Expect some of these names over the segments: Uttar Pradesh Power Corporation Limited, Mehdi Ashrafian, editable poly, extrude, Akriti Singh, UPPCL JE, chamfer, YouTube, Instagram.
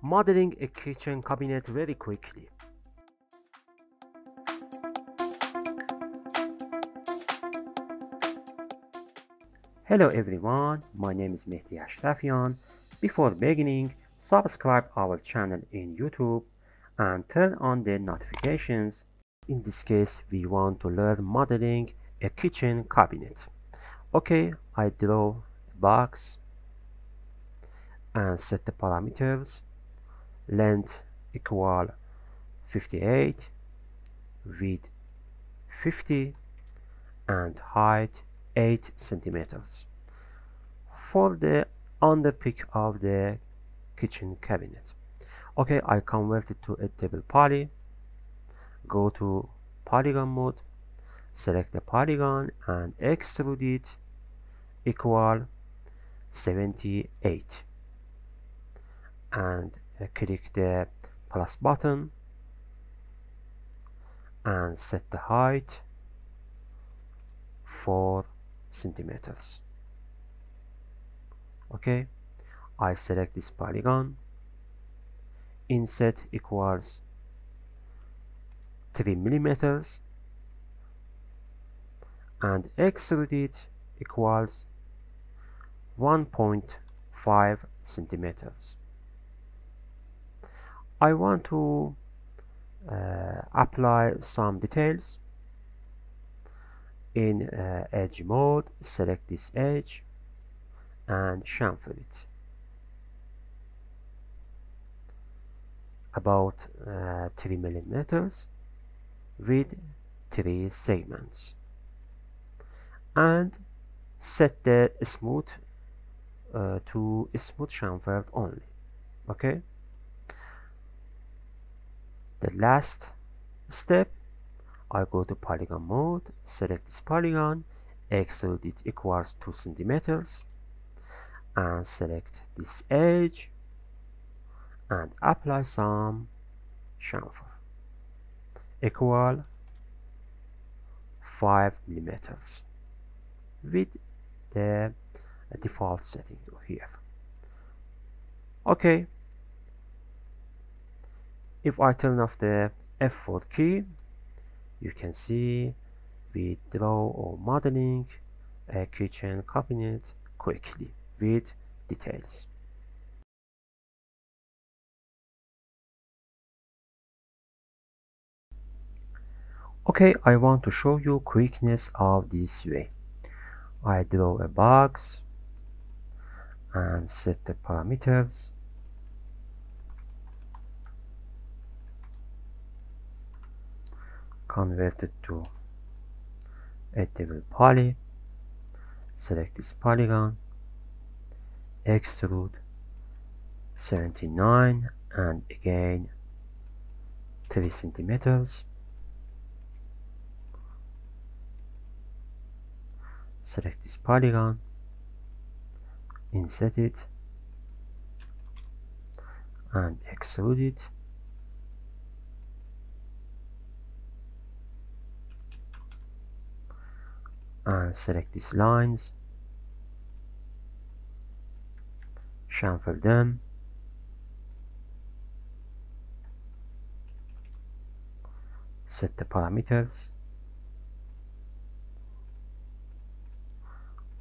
Modeling a kitchen cabinet very quickly. Hello everyone, my name is Mehdi Ashrafian. Before beginning, subscribe our channel in YouTube and turn on the notifications. In this case, we want to learn modeling a kitchen cabinet. Okay, I draw a box and set the parameters. Length equal 58, width 50, and height 8 centimeters. For the underpick of the kitchen cabinet. Okay, I convert it to editable poly. Go to polygon mode, select the polygon and extrude it equal 78, and click the plus button and set the height 4 centimeters. Okay, I select this polygon, inset equals 3 millimeters, and extrude it equals 1.5 centimeters. I want to apply some details. In edge mode, select this edge and chamfer it about 3 millimeters with 3 segments, and set the smooth to smooth chamfered only. Okay. The last step, I go to polygon mode, select this polygon, extrude it equals 2 centimeters, and select this edge and apply some chamfer equal 5 millimeters with the default setting here. Okay, if I turn off the F4 key, you can see we draw or modeling a kitchen cabinet quickly with details. Okay, I want to show you quickness of this way. I draw a box and set the parameters. Convert it to editable poly. Select this polygon, extrude 79 and again 3 centimeters. Select this polygon, inset it and extrude it and select these lines, chamfer them, set the parameters,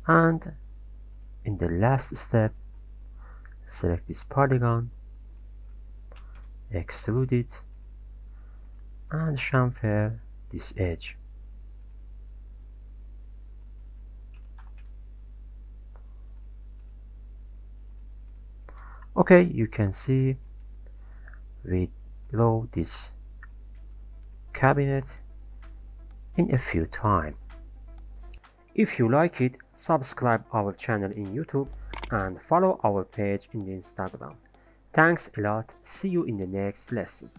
and in the last step, select this polygon, extrude it, and chamfer this edge. Okay, you can see we draw this cabinet in a few time. If you like it, subscribe our channel in YouTube and follow our page in Instagram. Thanks a lot. See you in the next lesson.